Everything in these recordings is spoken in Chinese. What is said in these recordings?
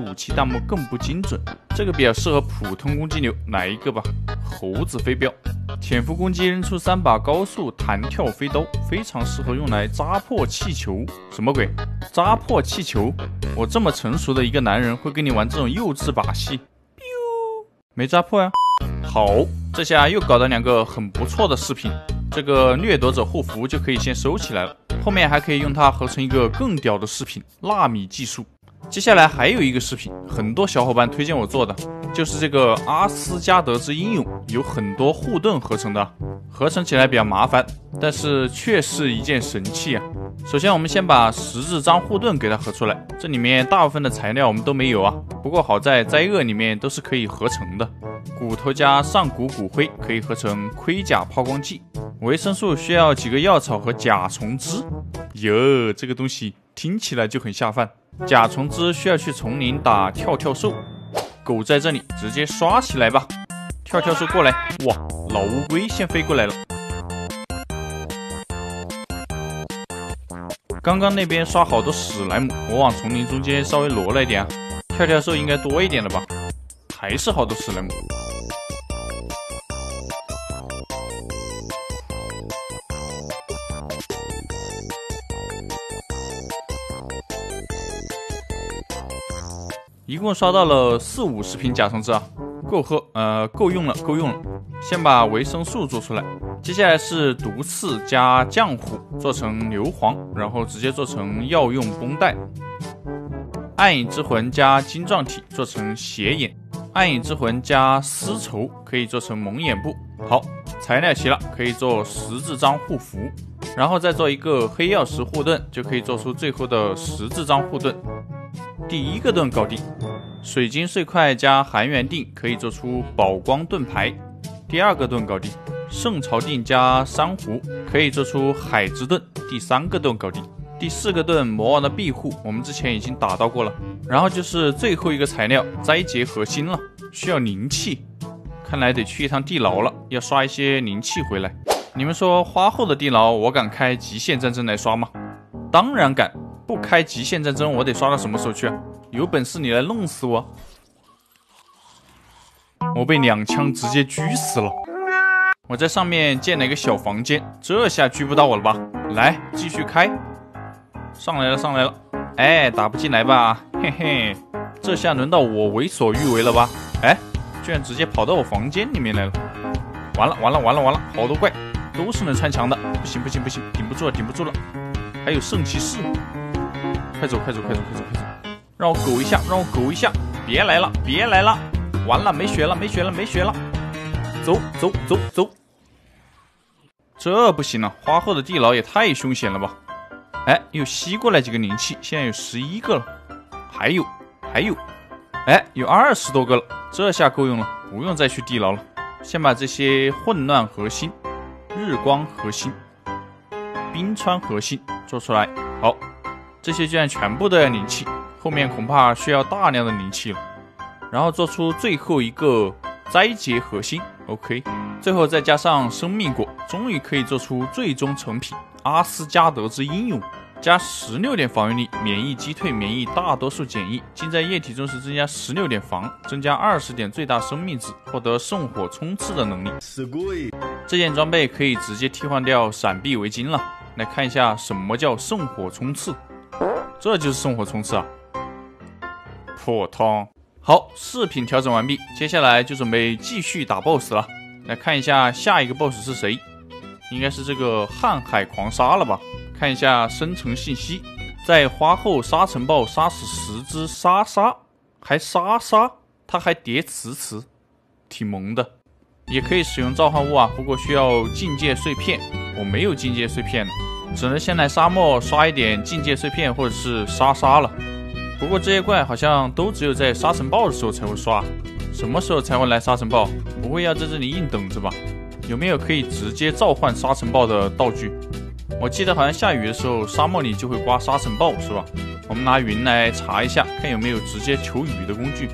武器弹幕更不精准，这个比较适合普通攻击流，来一个吧？猴子飞镖，潜伏攻击扔出3把高速弹跳飞刀，非常适合用来扎破气球。什么鬼？扎破气球？我这么成熟的一个男人会跟你玩这种幼稚把戏？没扎破呀。好，这下又搞到2个很不错的饰品，这个掠夺者护符就可以先收起来了，后面还可以用它合成一个更屌的饰品——纳米技术。 接下来还有一个视频，很多小伙伴推荐我做的，就是这个阿斯加德之英勇，有很多护盾合成的，合成起来比较麻烦，但是却是一件神器啊。首先我们先把10张护盾给它合出来，这里面大部分的材料我们都没有啊，不过好在灾厄里面都是可以合成的。骨头加上古骨灰可以合成盔甲抛光剂，维生素需要几个药草和甲虫汁，哟，这个东西听起来就很下饭。 甲虫汁需要去丛林打跳跳兽，狗在这里，直接刷起来吧！跳跳兽过来，哇，老乌龟先飞过来了。刚刚那边刷好多史莱姆，我往丛林中间稍微挪了一点啊，跳跳兽应该多一点了吧？还是好多史莱姆。 一共刷到了4、50瓶甲虫汁啊，够喝，够用了，够用了。先把维生素做出来，接下来是毒刺加浆糊，做成硫磺，然后直接做成药用绷带。暗影之魂加晶状体做成斜眼，暗影之魂加丝绸可以做成蒙眼布。好，材料齐了，可以做14张护符，然后再做一个黑曜石护盾，就可以做出最后的14张护盾。 第一个盾搞定，水晶碎块加含元锭可以做出宝光盾牌。第2个盾搞定，圣朝锭加珊瑚可以做出海之盾。第3个盾搞定，第4个盾魔王的庇护我们之前已经打到过了。然后就是最后一个材料斋结核心了，需要灵气，看来得去一趟地牢了，要刷一些灵气回来。你们说花后的地牢我敢开极限战争来刷吗？当然敢。 不开极限战争，我得刷到什么时候去啊？有本事你来弄死我！我被2枪直接狙死了。我在上面建了一个小房间，这下狙不到我了吧？来，继续开。上来了，上来了。哎，打不进来吧？嘿嘿，这下轮到我为所欲为了吧？哎，居然直接跑到我房间里面来了！完了，完了，完了，完了！好多怪，都是能穿墙的。不行，不行，不行，顶不住了，顶不住了。还有圣骑士。 快走快走快走快走快走！让我苟一下，让我苟一下！别来了，别来了！完了，没血了，没血了，没血了！走走走走！这不行了，花后的地牢也太凶险了吧！哎，又吸过来几个灵气，现在有11个了，还有还有，哎，有20多个了，这下够用了，不用再去地牢了。先把这些混乱核心、日光核心、冰川核心做出来，好。 这些居然全部都要灵气，后面恐怕需要大量的灵气了。然后做出最后一个斋结核心 ，OK， 最后再加上生命果，终于可以做出最终成品阿斯加德之英勇，加16点防御力，免疫击退，免疫大多数减1，浸在液体中时增加16点防，增加20点最大生命值，获得圣火冲刺的能力。这件装备可以直接替换掉闪避围巾了。来看一下什么叫圣火冲刺。 这就是圣火冲刺啊！破汤好，饰品调整完毕，接下来就准备继续打 BOSS 了。来看一下下一个 BOSS 是谁，应该是这个瀚海狂鲨了吧？看一下生成信息，在花后沙尘暴杀死10只鲨鲨，还鲨鲨，它还叠词词，挺萌的。也可以使用召唤物啊，不过需要境界碎片，我没有境界碎片呢。 只能先来沙漠刷一点境界碎片或者是沙沙了，不过这些怪好像都只有在沙尘暴的时候才会刷，什么时候才会来沙尘暴？不会要在这里硬等着吧？有没有可以直接召唤沙尘暴的道具？我记得好像下雨的时候沙漠里就会刮沙尘暴是吧？我们拿云来查一下，看有没有直接求雨的工具，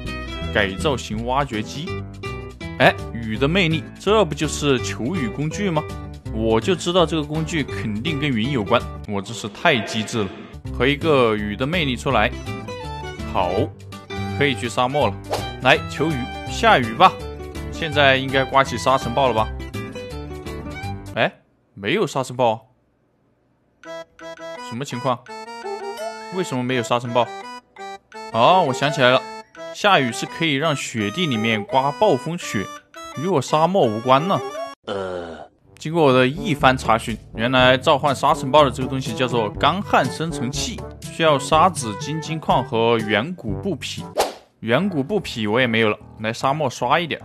改造型挖掘机。哎，雨的魅力，这不就是求雨工具吗？ 我就知道这个工具肯定跟云有关，我真是太机智了，和一个雨的魅力出来。好，可以去沙漠了。来求雨，下雨吧！现在应该刮起沙尘暴了吧？哎，没有沙尘暴，什么情况？为什么没有沙尘暴？哦，我想起来了，下雨是可以让雪地里面刮暴风雪，与我沙漠无关呢。经过我的一番查询，原来召唤沙尘暴的这个东西叫做干旱生成器，需要沙子、金金矿和远古布匹。远古布匹我也没有了，来沙漠刷一点。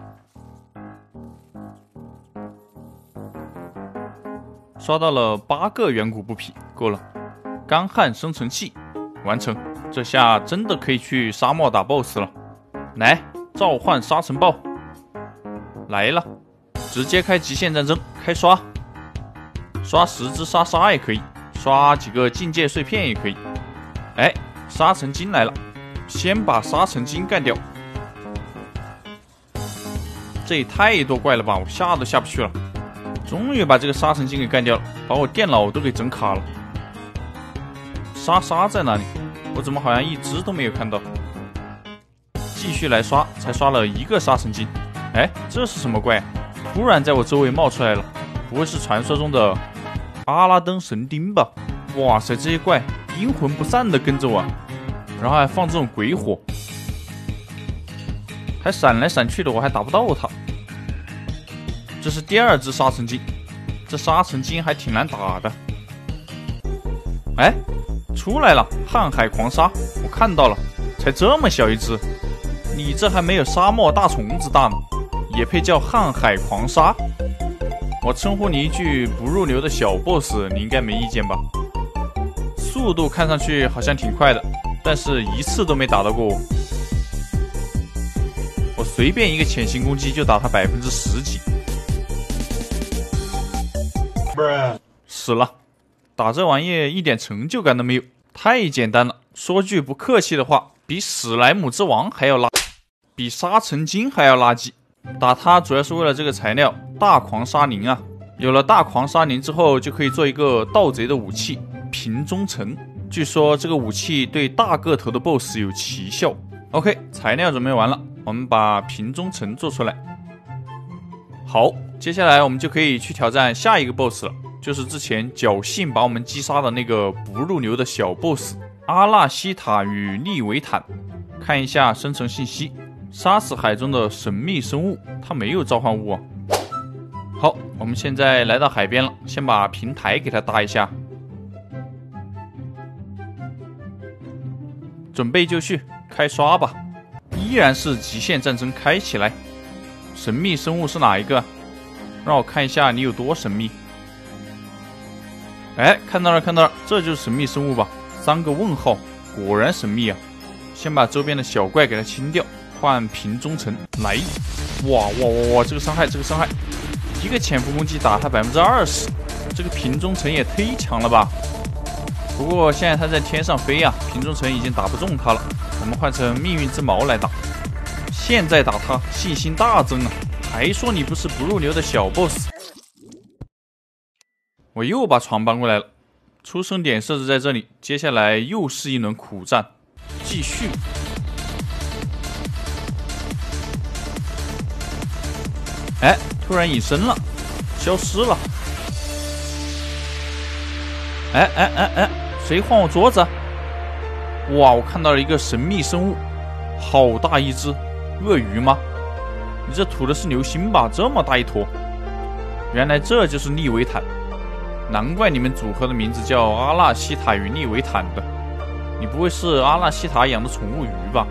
刷到了8个远古布匹，够了。干旱生成器完成，这下真的可以去沙漠打 BOSS 了。来，召唤沙尘暴，来了。直接开极限战争，开刷，刷10只沙沙也可以，刷几个境界碎片也可以。哎，沙尘精来了，先把沙尘精干掉。这也太多怪了吧，我下都下不去了。终于把这个沙尘精给干掉了，把我电脑都给整卡了。沙沙在哪里？我怎么好像一只都没有看到？继续来刷，才刷了1个沙尘精。哎，这是什么怪？突然在我周围冒出来了，不会是传说中的阿拉登神丁吧？哇塞，这些怪阴魂不散的跟着我，然后还放这种鬼火，还闪来闪去的，我还打不到他。这是第2只沙尘精，这沙尘精还挺难打的。哎，出来了，瀚海狂沙，我看到了，才这么小一只，你这还没有沙漠大虫子大呢。也配叫瀚海狂沙？我称呼你一句不入流的小 boss， 你应该没意见吧？速度看上去好像挺快的，但是一次都没打到过我。我随便一个潜行攻击就打他10%几，死了！打这玩意一点成就感都没有，太简单了。说句不客气的话，比史莱姆之王还要垃圾，比沙尘精还要垃圾。打它主要是为了这个材料大狂沙林啊，有了大狂沙林之后，就可以做一个盗贼的武器瓶中尘。据说这个武器对大个头的 BOSS 有奇效。OK， 材料准备完了，我们把瓶中尘做出来。好，接下来我们就可以去挑战下一个 BOSS 了，就是之前侥幸把我们击杀的那个不入流的小 BOSS 阿纳西塔与利维坦。看一下生成信息。杀死海中的神秘生物，它没有召唤物啊。好，我们现在来到海边了，先把平台给它搭一下，准备就绪，开刷吧。依然是极限战争开起来。神秘生物是哪一个？让我看一下你有多神秘。哎，看到了看到了，这就是神秘生物吧？3个问号，果然神秘啊！先把周边的小怪给它清掉。换瓶中尘来，哇哇哇哇！这个伤害，这个伤害，一个潜伏攻击打他20%，这个瓶中尘也忒强了吧！不过现在他在天上飞啊，瓶中尘已经打不中他了。我们换成命运之矛来打，现在打他信心大增啊！还说你不是不入流的小 boss， 我又把床搬过来了，出生点设置在这里。接下来又是一轮苦战，继续。哎，突然隐身了，消失了。哎，谁晃我桌子？哇，我看到了一个神秘生物，好大一只，鳄鱼吗？你这吐的是流星吧？这么大一坨。原来这就是利维坦，难怪你们组合的名字叫阿纳西塔与利维坦的。你不会是阿纳西塔养的宠物鱼吧？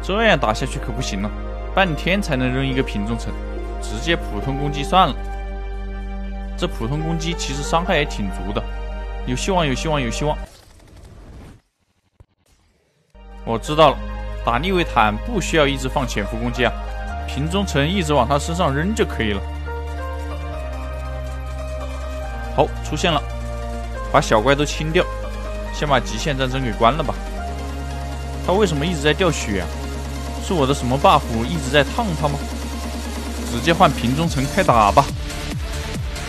这样打下去可不行了，半天才能扔一个瓶中尘。直接普通攻击算了，这普通攻击其实伤害也挺足的，有希望有希望有希望。我知道了，打利维坦不需要一直放潜伏攻击啊，瓶中尘一直往他身上扔就可以了。好，出现了，把小怪都清掉，先把极限战争给关了吧。他为什么一直在掉血啊？是我的什么 buff 一直在烫他吗？直接换瓶中尘开打吧！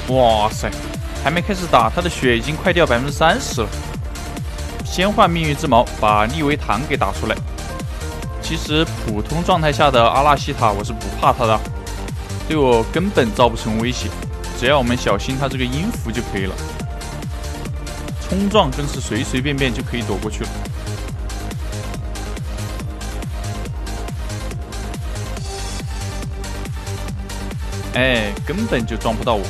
哇塞，还没开始打，他的血已经快掉30%了。先换命运之矛，把利维坦给打出来。其实普通状态下的阿纳西塔我是不怕他的，对我根本造不成威胁，只要我们小心他这个音符就可以了。冲撞更是随随便便就可以躲过去了。哎，根本就撞不到我。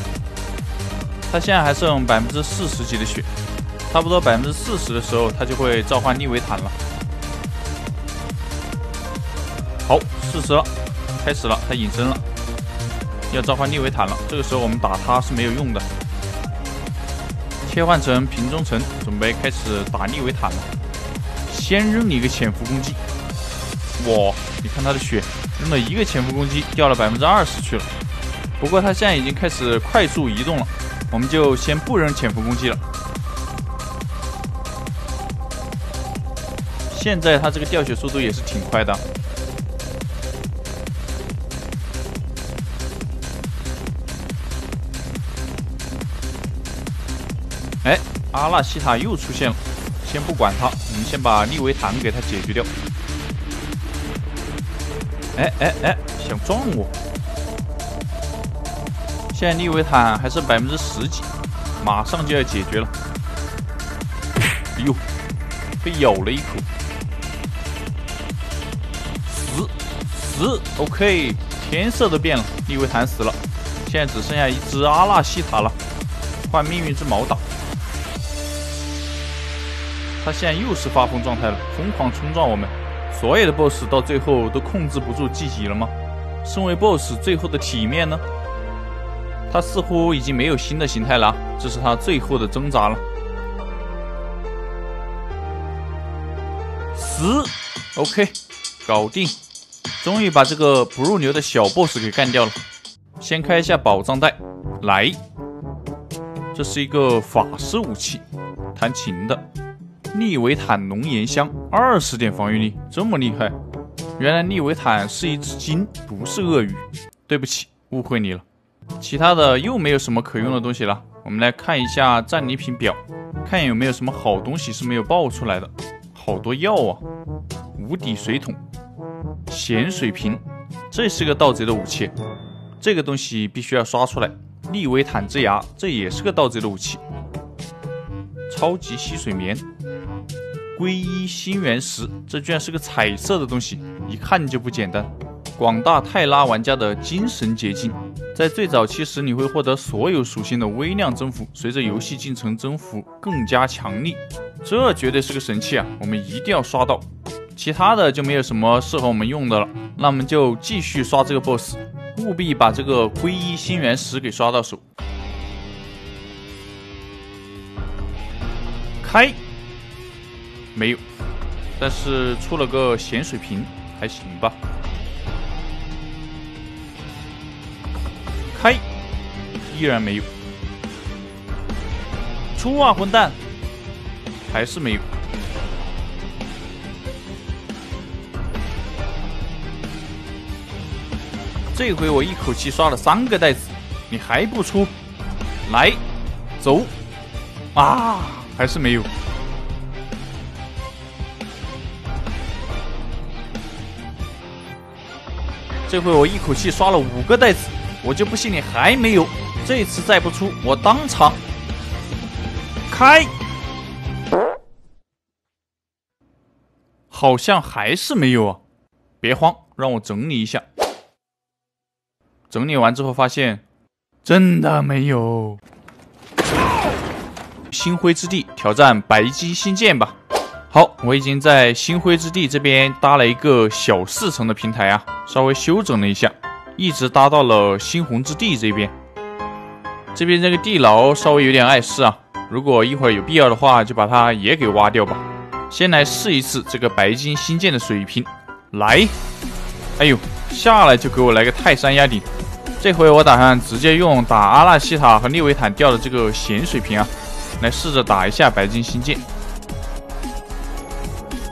他现在还剩40%几的血，差不多40%的时候，他就会召唤利维坦了。 好，40了，开始了，他隐身了，要召唤利维坦了。这个时候我们打他是没有用的，切换成瓶中城，准备开始打利维坦了。先扔你一个潜伏攻击，哇，你看他的血，扔了一个潜伏攻击，掉了20%去了。不过他现在已经开始快速移动了，我们就先不扔潜伏攻击了。现在他这个掉血速度也是挺快的。 哎，阿纳西塔又出现了，先不管他，我们先把利维坦给他解决掉。哎，想撞我！现在利维坦还剩10%几，马上就要解决了。哎呦，被咬了一口，死 ，OK， 天色都变了，利维坦死了，现在只剩下一只阿纳西塔了，换命运之矛打。 他现在又是发疯状态了，疯狂冲撞我们。所有的 BOSS 到最后都控制不住自己了吗？身为 BOSS 最后的体面呢？他似乎已经没有新的形态了，这是他最后的挣扎了。死 ，OK， 搞定，终于把这个不入流的小 BOSS 给干掉了。先开一下宝藏袋，来，这是一个法师武器，弹琴的。 利维坦龙岩香20点防御力，这么厉害！原来利维坦是一只鲸，不是鳄鱼。对不起，误会你了。其他的又没有什么可用的东西了。我们来看一下战利品表，看有没有什么好东西是没有爆出来的。好多药啊！无底水桶、咸水瓶，这是个盗贼的武器，这个东西必须要刷出来。利维坦之牙，这也是个盗贼的武器。超级吸水棉。 皈依心源石，这居然是个彩色的东西，一看就不简单。广大泰拉玩家的精神结晶，在最早期时你会获得所有属性的微量增幅，随着游戏进程增幅更加强力。这绝对是个神器啊，我们一定要刷到。其他的就没有什么适合我们用的了，那我们就继续刷这个 BOSS， 务必把这个皈依心源石给刷到手。开。 没有，但是出了个咸水瓶，还行吧。开，依然没有。出啊，混蛋！还是没有。这回我一口气刷了3个袋子，你还不出？来，走！啊，还是没有。 这回我一口气刷了5个袋子，我就不信你还没有。这次再不出，我当场开。好像还是没有啊！别慌，让我整理一下。整理完之后发现，真的没有。星辉之地挑战白鸡新建吧。好，我已经在星辉之地这边搭了一个小4层的平台啊。 稍微修整了一下，一直搭到了猩红之地这边。这边这个地牢稍微有点碍事啊，如果一会儿有必要的话，就把它也给挖掉吧。先来试一次这个白金新建的水平，来，哎呦，下来就给我来个泰山压顶。这回我打算直接用打阿纳西塔和利维坦掉的这个咸水瓶啊，来试着打一下白金新建。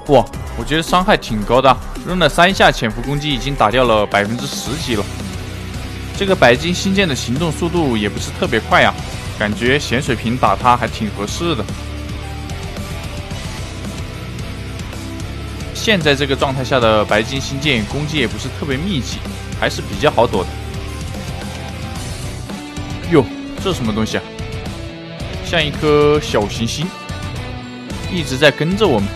哇！ 我觉得伤害挺高的，扔了3下潜伏攻击已经打掉了10%几了。这个白金新建的行动速度也不是特别快啊，感觉咸水瓶打它还挺合适的。现在这个状态下的白金星舰攻击也不是特别密集，还是比较好躲的。哟，这是什么东西啊？像一颗小行星，一直在跟着我们。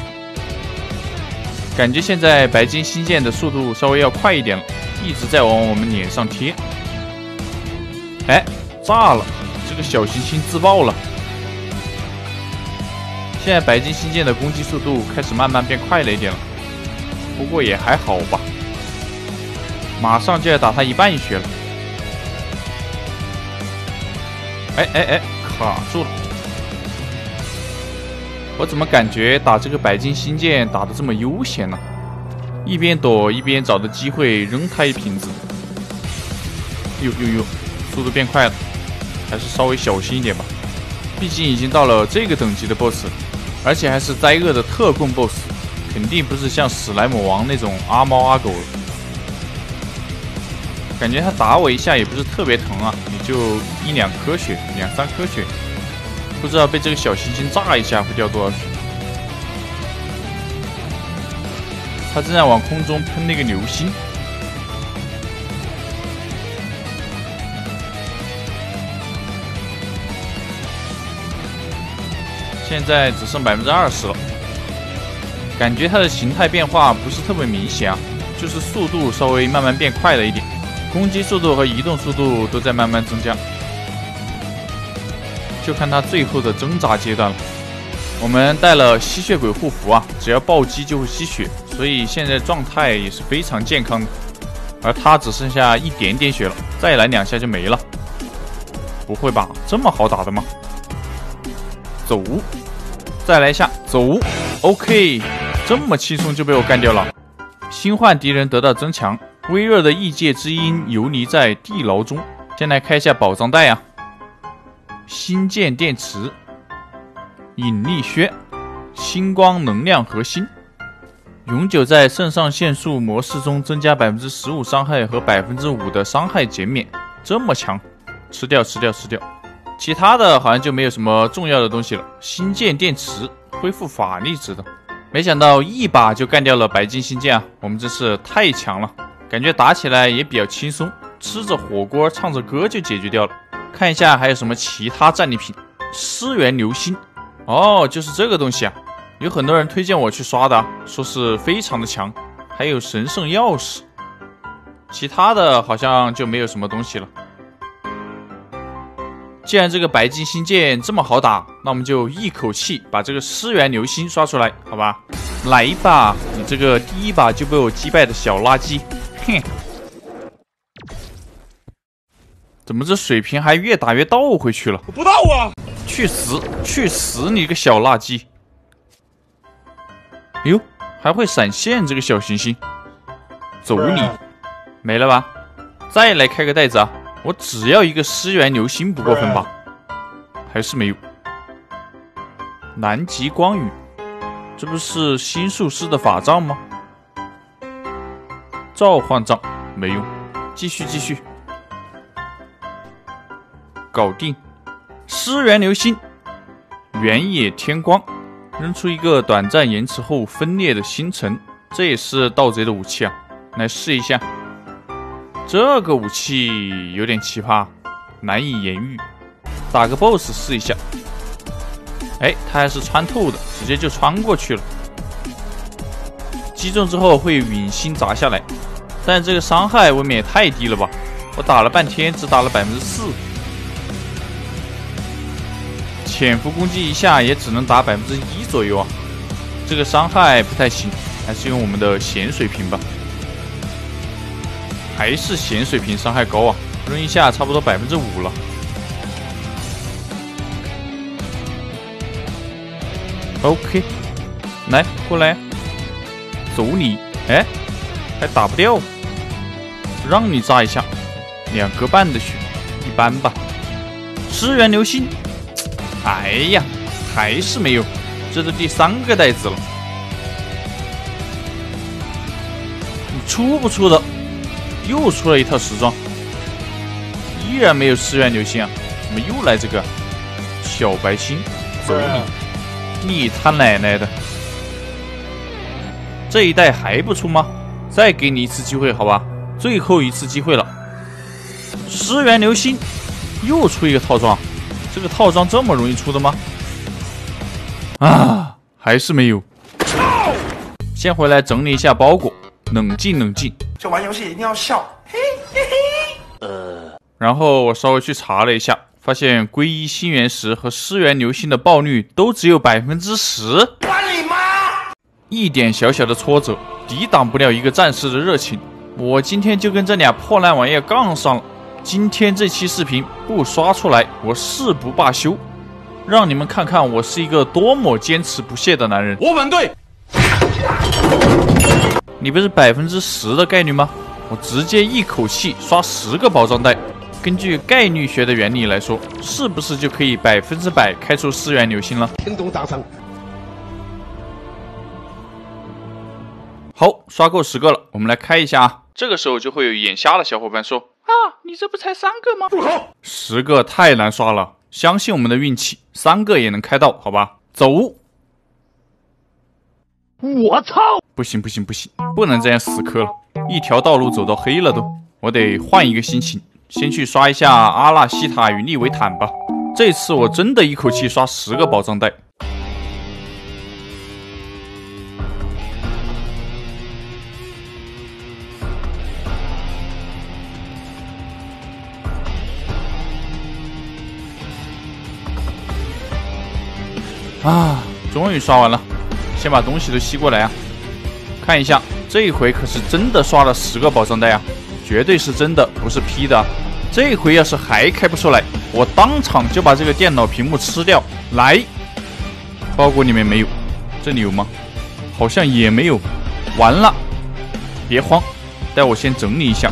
感觉现在白金星舰的速度稍微要快一点了，一直在往我们脸上贴。哎，炸了！这个小行星自爆了。 现在白金星舰的攻击速度开始慢慢变快了一点了，不过也还好吧。马上就要打它一半血了。哎，卡住了！我怎么感觉打这个白金星舰打得这么悠闲呢？一边躲一边找的机会扔它一瓶子。哟，速度变快了，还是稍微小心一点吧。毕竟已经到了这个等级的 BOSS 了。 而且还是灾厄的特供 BOSS， 肯定不是像史莱姆王那种阿猫阿狗了。感觉他打我一下也不是特别疼啊，也就一两颗血，两三颗血。不知道被这个小行星炸一下会掉多少血。他正在往空中喷那个流星。现在只剩20%了，感觉它的形态变化不是特别明显啊，就是速度稍微慢慢变快了一点，攻击速度和移动速度都在慢慢增加，就看它最后的挣扎阶段了。我们带了吸血鬼护符啊，只要暴击就会吸血，所以现在状态也是非常健康的。而它只剩下一点点血了，再来2下就没了。不会吧，这么好打的吗？ 走，再来一下，走 ，OK， 这么轻松就被我干掉了。新换敌人得到增强，微弱的异界之音游离在地牢中。先来开一下宝藏袋啊，星舰电池、引力靴、星光能量核心，永久在肾上腺素模式中增加15%伤害和5%的伤害减免，这么强，吃掉。 其他的好像就没有什么重要的东西了。星舰电池恢复法力值的，没想到一把就干掉了白金星舰啊！我们真是太强了，感觉打起来也比较轻松，吃着火锅唱着歌就解决掉了。看一下还有什么其他战利品，思源流星，哦，就是这个东西啊，有很多人推荐我去刷的，说是非常的强。还有神圣钥匙，其他的好像就没有什么东西了。 既然这个白金星舰这么好打，那我们就一口气把这个思源流星刷出来，好吧？来吧，你这个第一把就被我击败的小垃圾，哼！怎么这水平还越打越倒回去了？我不倒啊！去死！你个小垃圾！哎呦，还会闪现这个小行星，走你！没了吧？再来开个袋子啊！ 我只要一个思源流星，不过分吧？还是没有。南极光雨，这不是新术师的法杖吗？召唤杖没用，继续，搞定。思源流星，原野天光，扔出一个短暂延迟后分裂的星辰，这也是盗贼的武器啊，来试一下。 这个武器有点奇葩，难以言喻。打个 BOSS 试一下。哎，它还是穿透的，直接就穿过去了。击中之后会陨星砸下来，但这个伤害未免也太低了吧？我打了半天，只打了4%。潜伏攻击一下也只能打1%左右啊，这个伤害不太行，还是用我们的咸水瓶吧。 还是咸水瓶伤害高啊，扔一下差不多5%了。OK， 来过来，走你！哎，还打不掉，让你炸一下，2个半的血，一般吧。思源流星，哎呀，还是没有，这都第3个袋子了，你出不出的？ 又出了一套时装，依然没有思源流星啊！怎么又来这个小白星？走你！你他奶奶的！这一代还不出吗？再给你一次机会，好吧，最后一次机会了。石原流星又出一个套装，这个套装这么容易出的吗？啊，还是没有。先回来整理一下包裹，冷静冷静。就玩游戏一定要笑，嘿嘿嘿。然后我稍微去查了一下。 发现皈依新原石和石原流星的爆率都只有10%，管你妈！一点小小的挫折，抵挡不了一个战士的热情。我今天就跟这俩破烂玩意杠上了。今天这期视频不刷出来，我誓不罢休，让你们看看我是一个多么坚持不懈的男人。我反对！你不是10%的概率吗？我直接一口气刷10个宝藏袋。 根据概率学的原理来说，是不是就可以100%开出石原流星了？听懂掌声。好，刷够10个了，我们来开一下啊。这个时候就会有眼瞎的小伙伴说：“啊，你这不才3个吗？”住口！10个太难刷了，相信我们的运气，3个也能开到，好吧？走！我操！不行不行不行，不能这样死磕了，一条道路走到黑了都，我得换一个心情。 先去刷一下阿纳西塔与利维坦吧，这次我真的一口气刷10个宝藏袋。啊，终于刷完了，先把东西都吸过来啊！看一下，这一回可是真的刷了10个宝藏袋啊！ 绝对是真的，不是 P 的。这回要是还开不出来，我当场就把这个电脑屏幕吃掉。来，包裹里面没有，这里有吗？好像也没有。完了，别慌，待我先整理一下。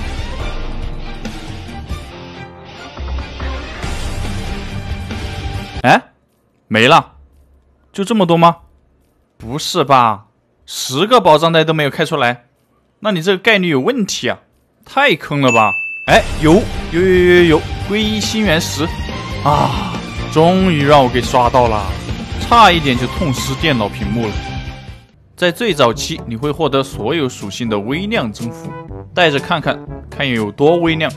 哎，没了，就这么多吗？不是吧，10个宝藏袋都没有开出来，那你这个概率有问题啊！ 太坑了吧！哎，有，皈依新原石啊，终于让我给刷到了，差一点就痛失电脑屏幕了。在最早期，你会获得所有属性的微量增幅，带着看看看有多微量。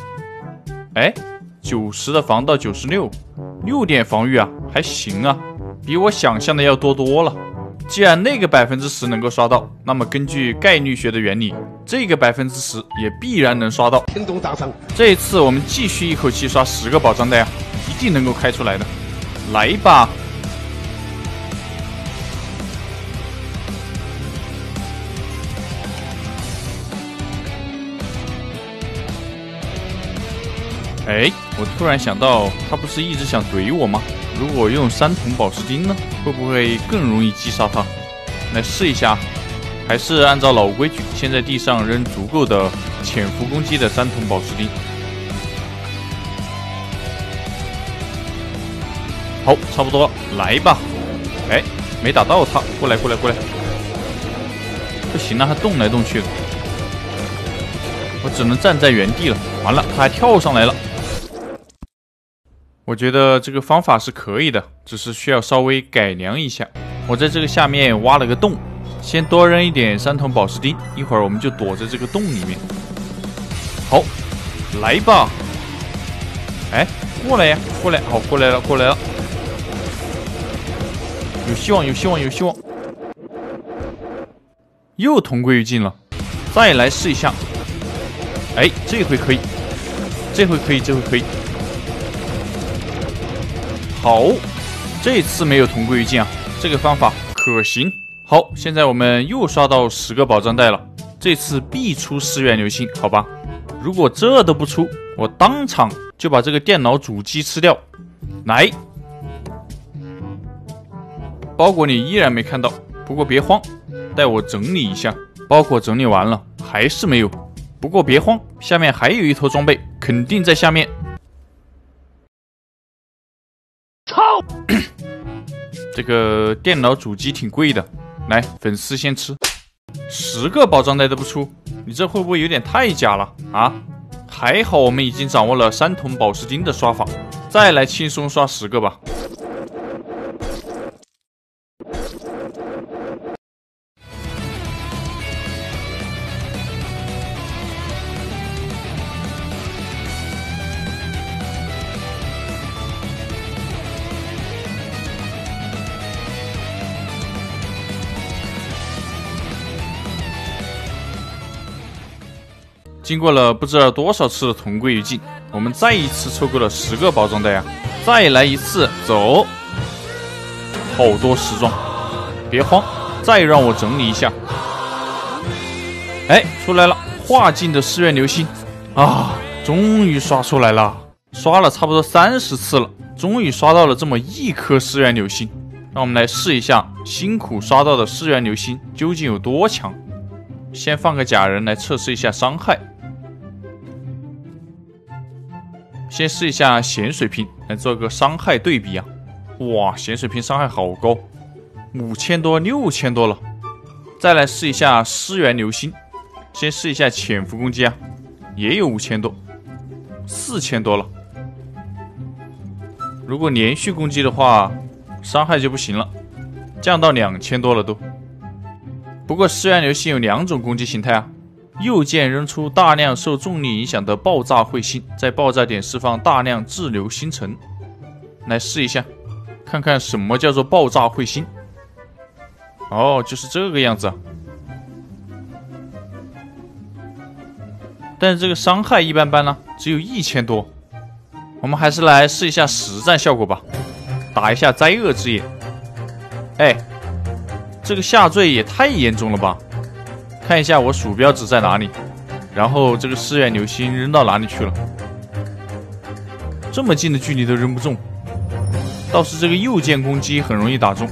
哎，90的防到96，6点防御啊，还行啊，比我想象的要多多了。既然那个10%能够刷到，那么根据概率学的原理。 这个10%也必然能刷到，听懂掌声。这一次我们继续一口气刷10个宝藏袋啊，一定能够开出来的。来吧！哎，我突然想到，他不是一直想怼我吗？如果用3筒宝石钉呢，会不会更容易击杀他？来试一下。 还是按照老规矩，先在地上扔足够的潜伏攻击的3筒宝石钉。好，差不多了，来吧。哎，没打到他，过来。不行啊，他动来动去的，我只能站在原地了。完了，他还跳上来了。我觉得这个方法是可以的，只是需要稍微改良一下。我在这个下面挖了个洞。 先多扔一点3筒宝石钉，一会儿我们就躲在这个洞里面。好，来吧！哎，过来呀，过来！好，过来了。有希望！又同归于尽了，再来试一下。哎，这回可以。好，这次没有同归于尽啊，这个方法可行。 好，现在我们又刷到10个宝藏袋了，这次必出石原流星，好吧？如果这都不出，我当场就把这个电脑主机吃掉。来，包裹你依然没看到，不过别慌，待我整理一下。包裹整理完了，还是没有，不过别慌，下面还有一坨装备，肯定在下面。操！这个电脑主机挺贵的。 来，粉丝先吃，10个宝藏袋都不出，你这会不会有点太假了啊？还好我们已经掌握了3筒宝石钉的刷法，再来轻松刷10个吧。经过了不知道多少次的同归于尽，我们再一次凑够了10个包装袋啊！再来一次，走！好多时装，别慌，再让我整理一下。哎，出来了，化境的寺院流星啊，终于刷出来了！刷了差不多30次了，终于刷到了这么1颗寺院流星。让我们来试一下，辛苦刷到的寺院流星究竟有多强？先放个假人来测试一下伤害。 先试一下咸水瓶，来做个伤害对比啊！哇，咸水瓶伤害好高，5000多、6000多了。再来试一下尸源流星，先试一下潜伏攻击啊，也有5000多、4000多了。如果连续攻击的话，伤害就不行了，降到2000多了都。不过尸源流星有2种攻击形态啊。 右键扔出大量受重力影响的爆炸彗星，在爆炸点释放大量滞留星辰。来试一下，看看什么叫做爆炸彗星。哦，就是这个样子啊。但是这个伤害一般般呢，只有1000多。我们还是来试一下实战效果吧，打一下灾厄之眼。哎，这个下坠也太严重了吧！ 看一下我鼠标指在哪里，然后这个寺院流星扔到哪里去了？这么近的距离都扔不中，倒是这个右键攻击很容易打中，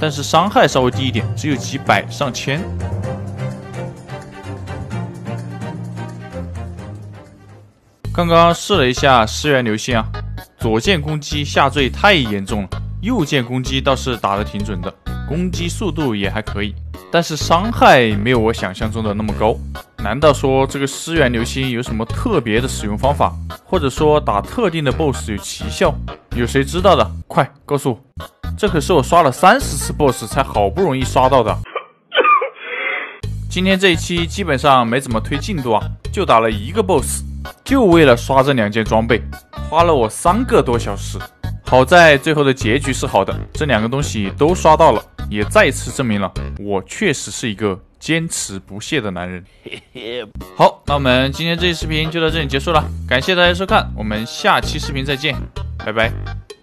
但是伤害稍微低一点，只有几百上千。刚刚试了一下寺院流星啊，左键攻击下坠太严重了，右键攻击倒是打得挺准的，攻击速度也还可以。 但是伤害没有我想象中的那么高，难道说这个尸源流星有什么特别的使用方法，或者说打特定的 BOSS 有奇效？有谁知道的？快告诉我！这可是我刷了30次 BOSS 才好不容易刷到的。今天这一期基本上没怎么推进度啊，就打了1个 BOSS， 就为了刷这2件装备，花了我3个多小时。好在最后的结局是好的，这2个东西都刷到了。 也再次证明了我确实是一个坚持不懈的男人。好，那我们今天这期视频就到这里结束了，感谢大家收看，我们下期视频再见，拜拜。